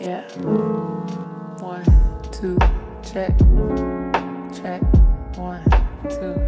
Yeah. 1, 2, check, check, 1, 2.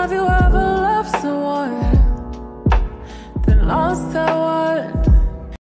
Have you ever loved someone, then lost their way?